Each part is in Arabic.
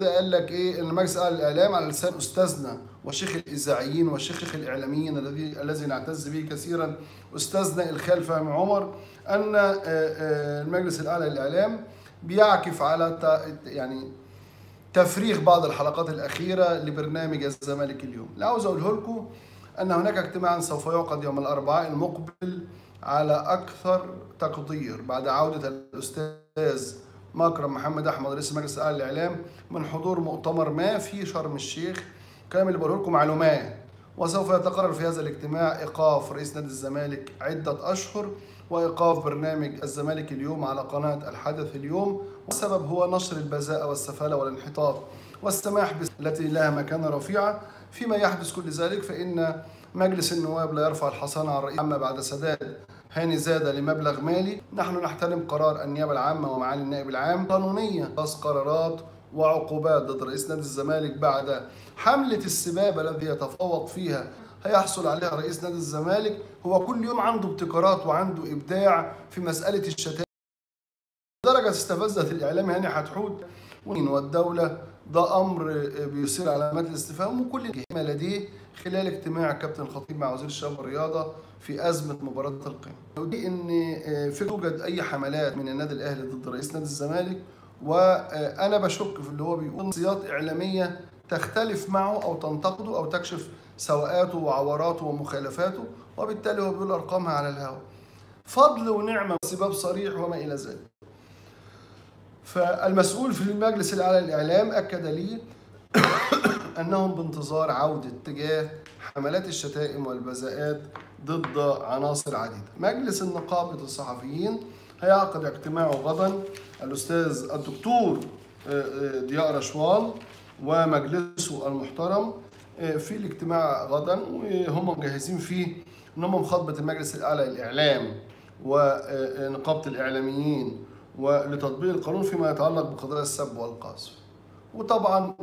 قال لك ايه ان مجلس الاعلام على لسان استاذنا وشيخ الاذاعيين وشيخ الاعلاميين الذي نعتز به كثيرا استاذنا الخال فهمي عمر ان المجلس الاعلى للاعلام بيعكف على يعني تفريغ بعض الحلقات الاخيره لبرنامج الزمالك اليوم. اللي عاوز اقوله لكم ان هناك اجتماعا سوف يعقد يوم الاربعاء المقبل على اكثر تقدير بعد عوده الاستاذ مكرم محمد أحمد رئيس مجلس الأعلى للإعلام من حضور مؤتمر ما في شرم الشيخ. الكلام اللي بقوله لكم معلومات. وسوف يتقرر في هذا الاجتماع إيقاف رئيس نادي الزمالك عدة أشهر وإيقاف برنامج الزمالك اليوم على قناة الحدث اليوم، والسبب هو نشر البذاءة والسفالة والانحطاط والسماح التي لها مكانة رفيعة. فيما يحدث كل ذلك فإن مجلس النواب لا يرفع الحصانة عن الرئيس عما بعد سداد هاني زادة لمبلغ مالي. نحن نحترم قرار النيابة العامة ومعالي النائب العام قانونية خاص قرارات وعقوبات ضد رئيس نادي الزمالك بعد حملة السبابة التي يتفوق فيها هيحصل عليها رئيس نادي الزمالك. هو كل يوم عنده ابتكارات وعنده إبداع في مسألة الشتائم لدرجة استفزت الإعلام هاني حتحود والدولة. ده أمر بيصير على علامات الاستفهام وكل ما لديه خلال اجتماع كابتن الخطيب مع وزير الشباب والرياضة في أزمة مباراة القمة. ودي إن في توجد أي حملات من النادي الأهلي ضد رئيس نادي الزمالك، وأنا بشك في اللي هو بيقول صياغ إعلامية تختلف معه أو تنتقده أو تكشف سوءاته وعوراته ومخالفاته، وبالتالي هو بيقول أرقامها على الهواء. فضل ونعمة سباب صريح وما إلى ذلك. فالمسؤول في المجلس الأعلى للإعلام أكد لي أنهم بانتظار عودة تجاه حملات الشتائم والبذاءات ضد عناصر عديدة. مجلس النقابة الصحفيين هيعقد اجتماعه غدا الأستاذ الدكتور ضياء رشوان ومجلسه المحترم في الاجتماع غدا، وهم مجهزين فيه أن هم مخاطبة المجلس الأعلى للإعلام ونقابة الإعلاميين ولتطبيق القانون فيما يتعلق بقضايا السب والقذف. وطبعا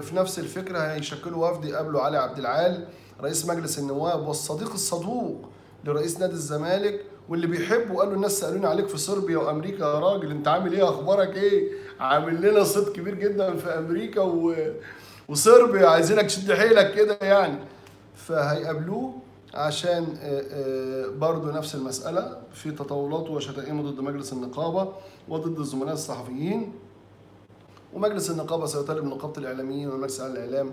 في نفس الفكره هيشكلوا وفد يقابله علي عبد العال رئيس مجلس النواب والصديق الصدوق لرئيس نادي الزمالك واللي بيحبه، وقال له الناس سالوني عليك في صربيا وامريكا يا راجل انت عامل ايه اخبارك ايه؟ عامل لنا صيت كبير جدا في امريكا وصربيا عايزينك تشد حيلك كده يعني. فهيقابلوه عشان برضه نفس المسألة في تطاولاته وشتائمه ضد مجلس النقابة وضد الزملاء الصحفيين. ومجلس النقابة سيطالب نقابة الإعلاميين ومجلس الإعلام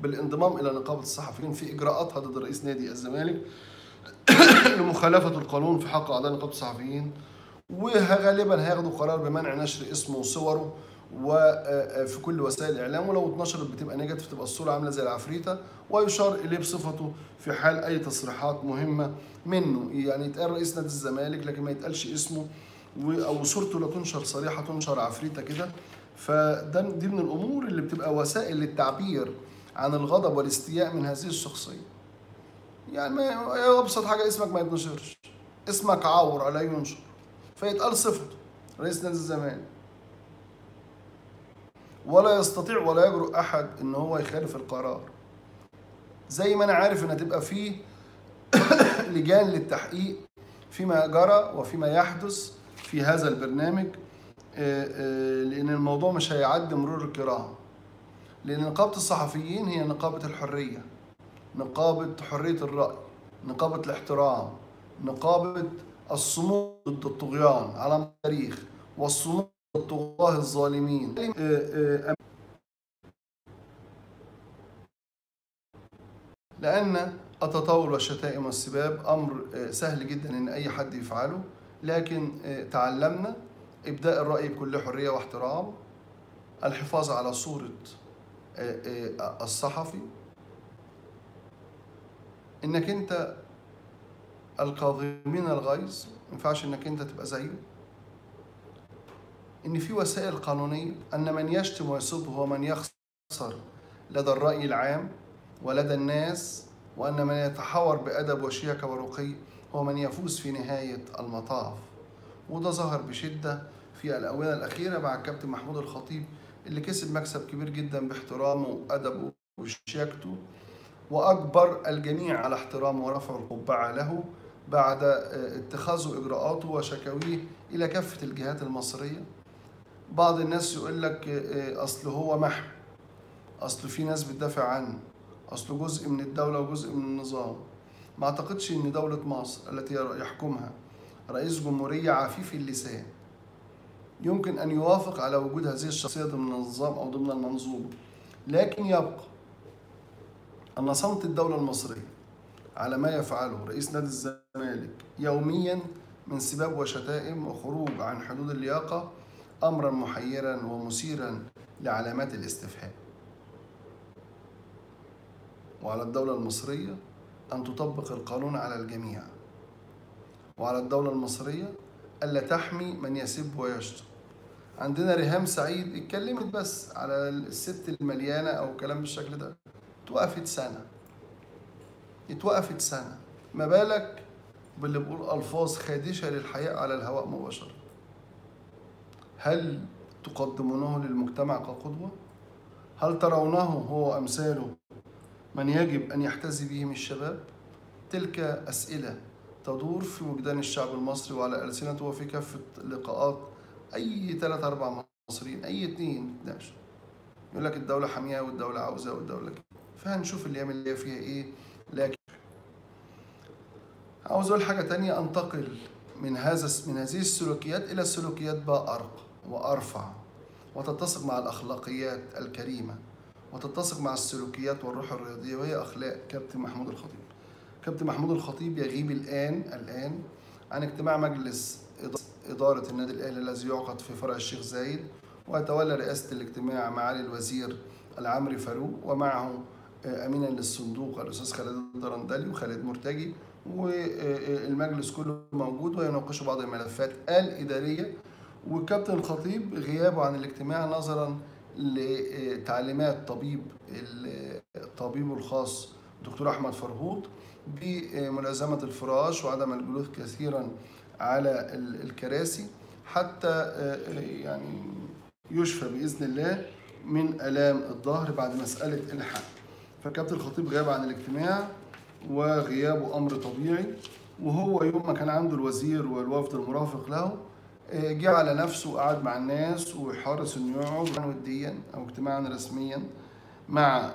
بالانضمام إلى نقابة الصحفيين في إجراءاتها ضد رئيس نادي الزمالك لمخالفة القانون في حق أعضاء نقابة الصحفيين، وغالبا هياخدوا قرار بمنع نشر اسمه وصوره وفي كل وسائل الاعلام، ولو اتنشرت بتبقى نيجاتيف تبقى الصوره عامله زي العفريته، ويشار اليه بصفته في حال اي تصريحات مهمه منه. يعني يتقال رئيس نادي الزمالك لكن ما يتقالش اسمه او صورته لا تنشر صريحه، تنشر عفريته كده. فده دي من الامور اللي بتبقى وسائل للتعبير عن الغضب والاستياء من هذه الشخصيه. يعني ابسط حاجه اسمك ما يتنشرش، اسمك عور لا ينشر، فيتقال صفته رئيس نادي الزمالك. ولا يستطيع ولا يجرؤ احد ان هو يخالف القرار. زي ما انا عارف ان هتبقى فيه لجان للتحقيق فيما جرى وفيما يحدث في هذا البرنامج، لان الموضوع مش هيعدي مرور الكرام، لان نقابه الصحفيين هي نقابه الحريه، نقابه حريه الراي، نقابه الاحترام، نقابه الصمود ضد الطغيان على التاريخ والصمود الطغاة الظالمين. لأن التطاول والشتائم والسباب أمر سهل جدا إن أي حد يفعله، لكن تعلمنا إبداء الرأي بكل حرية واحترام، الحفاظ على صورة الصحفي، إنك أنت الكاظمين الغيظ ما ينفعش إنك أنت تبقى زيه، إن في وسائل قانونية أن من يشتم ويسب هو من يخسر لدى الرأي العام ولدى الناس، وأن من يتحاور بأدب وشياكة ورقي هو من يفوز في نهاية المطاف. وده ظهر بشدة في الآونة الأخيرة مع الكابتن محمود الخطيب اللي كسب مكسب كبير جدا باحترامه وأدبه وشياكته، وأجبر الجميع على احترامه ورفع القبعة له بعد اتخاذه إجراءاته وشكاويه إلى كافة الجهات المصرية. بعض الناس يقول لك اصل هو محو، اصل في ناس بتدافع عنه، اصل جزء من الدوله وجزء من النظام. ما اعتقدش ان دوله مصر التي يحكمها رئيس جمهوريه عفيف اللسان يمكن ان يوافق على وجود هذه الشخصيه ضمن النظام او ضمن المنظومه، لكن يبقى ان صمت الدوله المصريه على ما يفعله رئيس نادي الزمالك يوميا من سباب وشتائم وخروج عن حدود اللياقه امرا محيرا ومثيرا لعلامات الاستفهام. وعلى الدوله المصريه ان تطبق القانون على الجميع، وعلى الدوله المصريه الا تحمي من يسب ويشتم. عندنا ريهام سعيد اتكلمت بس على الست المليانه او كلام بالشكل ده، اتوقفت سنه، ما بالك باللي بقول الفاظ خادشه للحياء على الهواء مباشره. هل تقدمونه للمجتمع كقدوه؟ هل ترونه هو امثاله من يجب ان يحتذي به من الشباب؟ تلك اسئله تدور في وجدان الشعب المصري وعلى ألسنته وفي كافة لقاءات أي 3 4 مصريين، أي 2 تناقشوا يقول لك الدولة حامية والدولة عاوزة والدولة كده. فهنشوف الأيام اللي هي فيها إيه. لكن عاوز أقول حاجة تانية، أنتقل من هذه السلوكيات إلى سلوكيات بقى أرقى وأرفع وتتسق مع الأخلاقيات الكريمة وتتسق مع السلوكيات والروح الرياضية، وهي أخلاق كابتن محمود الخطيب. كابتن محمود الخطيب يغيب الآن عن اجتماع مجلس إدارة النادي الأهلي الذي يعقد في فرع الشيخ زايد، ويتولى رئاسة الاجتماع معالي الوزير العمري فاروق، ومعه أمينا للصندوق الأستاذ خالد الدرندلي وخالد مرتجي، والمجلس كله موجود ويناقشوا بعض الملفات الإدارية. وكابتن الخطيب غيابه عن الاجتماع نظرا لتعليمات طبيبه الخاص دكتور أحمد فرهوط بملازمة الفراش وعدم الجلوس كثيرا على الكراسي حتى يعني يشفى بإذن الله من آلام الظهر بعد مسألة الحق. فكابتن الخطيب غاب عن الاجتماع وغيابه أمر طبيعي، وهو يوم ما كان عنده الوزير والوفد المرافق له جه على نفسه وقعد مع الناس وحرص إنه يقعد وديا أو اجتماعا رسميا مع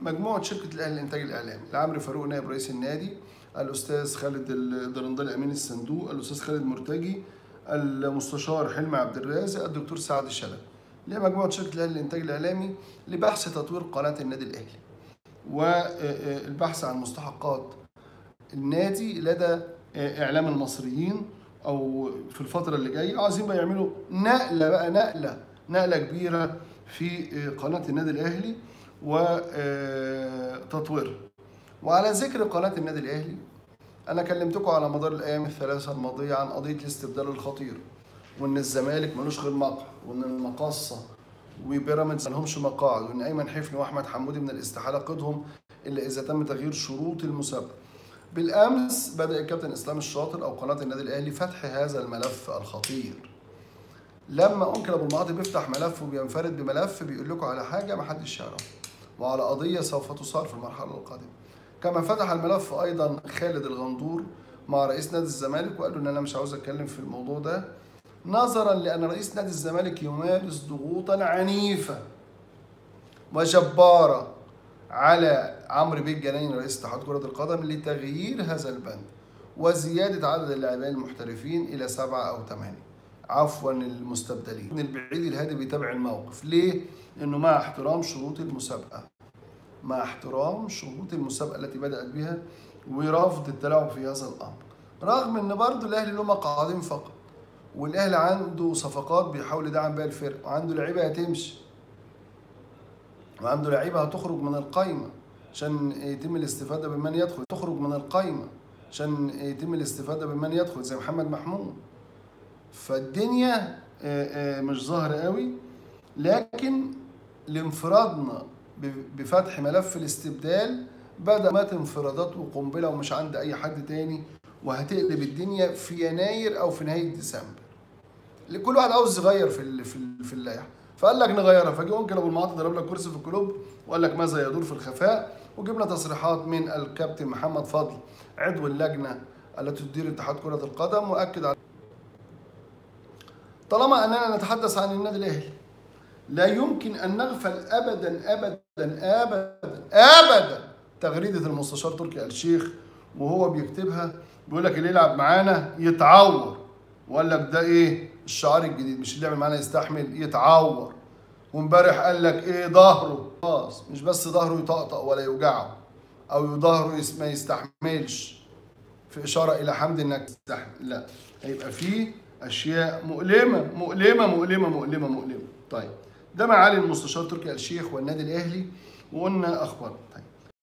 مجموعة شركة الأهلي للإنتاج الإعلامي، العمري فاروق نائب رئيس النادي، الأستاذ خالد الدرندلي أمين الصندوق، الأستاذ خالد مرتجي، المستشار حلمي عبد الرازق، الدكتور سعد شلبي. اللي هي مجموعة شركة الأهلي للإنتاج الإعلامي لبحث تطوير قناة النادي الأهلي والبحث عن مستحقات النادي لدى إعلام المصريين أو في الفترة اللي جاية. عايزين بقى يعملوا نقلة بقى، نقلة كبيرة في قناة النادي الأهلي وتطويرها. وعلى ذكر قناة النادي الأهلي، أنا كلمتكم على مدار الأيام ال3 الماضية عن قضية الاستبدال الخطير، وإن الزمالك ملوش غير مقعد، وإن المقاصة وبيراميدز مالهمش مقاعد، وإن أيمن حفني وأحمد حمودي من الاستحالة قيدهم إلا إذا تم تغيير شروط المسابقة. بالأمس بدأ الكابتن إسلام الشاطر أو قناة النادي الأهلي فتح هذا الملف الخطير. لما أنكل أبو المعاطي بيفتح ملف وبينفرد بملف بيقول لكم على حاجة محدش يعرفها وعلى قضية سوف تثار في المرحلة القادمة. كما فتح الملف أيضا خالد الغندور مع رئيس نادي الزمالك وقال له إن أنا مش عاوز أتكلم في الموضوع ده نظرا لأن رئيس نادي الزمالك يمارس ضغوطا عنيفة وجبارة على عمرو بيه الجناني رئيس اتحاد كرة القدم لتغيير هذا البند وزيادة عدد اللاعبين المحترفين إلى 7 أو 8. عفوا المستبدلين. من البعيد الهادي بيتابع الموقف، ليه؟ انه مع احترام شروط المسابقه. مع احترام شروط المسابقه التي بدات بها ورفض التلاعب في هذا الامر. رغم ان برضه الاهلي له مقعدين فقط. والاهلي عنده صفقات بيحاول يدعم بها الفرق، وعنده لعيبه هتمشي. وعنده لعيبه هتخرج من القايمه عشان يتم الاستفاده بمن يدخل، زي محمد محمود. فالدنيا مش ظاهرة قوي، لكن لانفرادنا بفتح ملف الاستبدال بدأ مات انفرادات وقنبلة ومش عند أي حد تاني، وهتقلب الدنيا في يناير أو في نهاية ديسمبر. كل واحد عاوز يغير في اللائحة، فقال لك نغيرها، فجه ممكن أبو المعاطي ضرب لك كرسي في الكلوب وقال لك ماذا يدور في الخفاء. وجبنا تصريحات من الكابتن محمد فضل عضو اللجنة التي تدير اتحاد كرة القدم، وأكد على طالما أننا نتحدث عن النادي الأهلي لا يمكن أن نغفل أبدا أبدا أبدا أبدا تغريدة المستشار تركي آل الشيخ وهو بيكتبها بيقول لك اللي يلعب معانا يتعور، وقال لك ده إيه الشعار الجديد، مش اللي يلعب معانا يستحمل يتعور، وامبارح قال لك إيه ظهره خلاص، مش بس ظهره يطقطق ولا يوجعه أو ظهره ما يستحملش في إشارة إلى حمد إنك تستحمل، لا هيبقى فيه أشياء مؤلمة مؤلمة مؤلمة مؤلمة مؤلمة. طيب ده معالي المستشار تركي آل الشيخ والنادي الأهلي وقلنا أخبار. طيب